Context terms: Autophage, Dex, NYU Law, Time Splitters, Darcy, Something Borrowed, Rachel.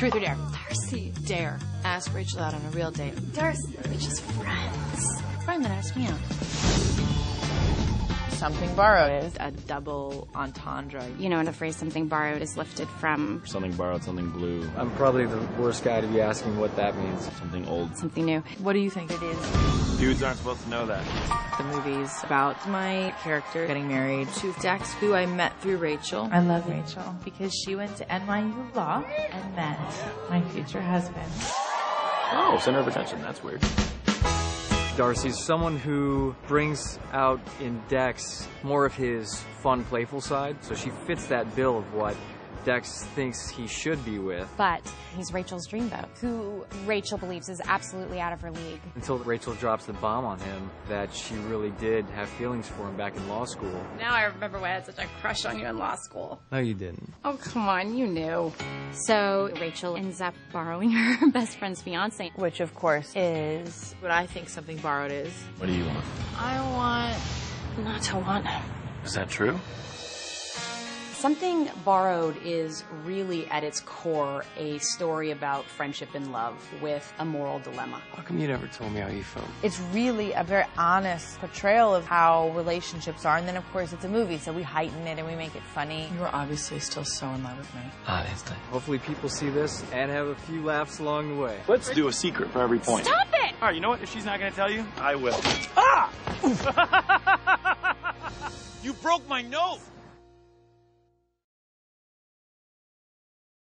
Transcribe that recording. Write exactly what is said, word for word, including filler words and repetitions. Truth or dare? Darcy. Dare. Ask Rachel out on a real date. Darcy. We're just friends. Friend that asked me out. Something borrowed is a double entendre. You know, the phrase something borrowed is lifted from... Something borrowed, something blue. I'm probably the worst guy to be asking what that means. Something old. Something new. What do you think it is? Dudes aren't supposed to know that. The movie's about my character getting married to Dex, who I met through Rachel. I love Rachel because she went to N Y U Law and met my future husband. Oh, center of attention. That's weird. Darcy's someone who brings out in Dex more of his fun, playful side, so she fits that bill of what Dex thinks he should be with. But he's Rachel's dreamboat, who Rachel believes is absolutely out of her league. Until Rachel drops the bomb on him that she really did have feelings for him back in law school. Now I remember why I had such a crush on you in law school. No, you didn't. Oh, come on, you knew. So Rachel ends up borrowing her best friend's fiancé. Which, of course, is what I think something borrowed is. What do you want? I want not to want him. Is that true? Something Borrowed is really, at its core, a story about friendship and love with a moral dilemma. How come you never told me how you felt? It's really a very honest portrayal of how relationships are, and then, of course, it's a movie, so we heighten it and we make it funny. You are obviously still so in love with me. Honestly. Hopefully people see this and have a few laughs along the way. Let's do a secret for every point. Stop it! All right, you know what? If she's not going to tell you, I will. Ah! You broke my nose!